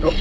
Nope.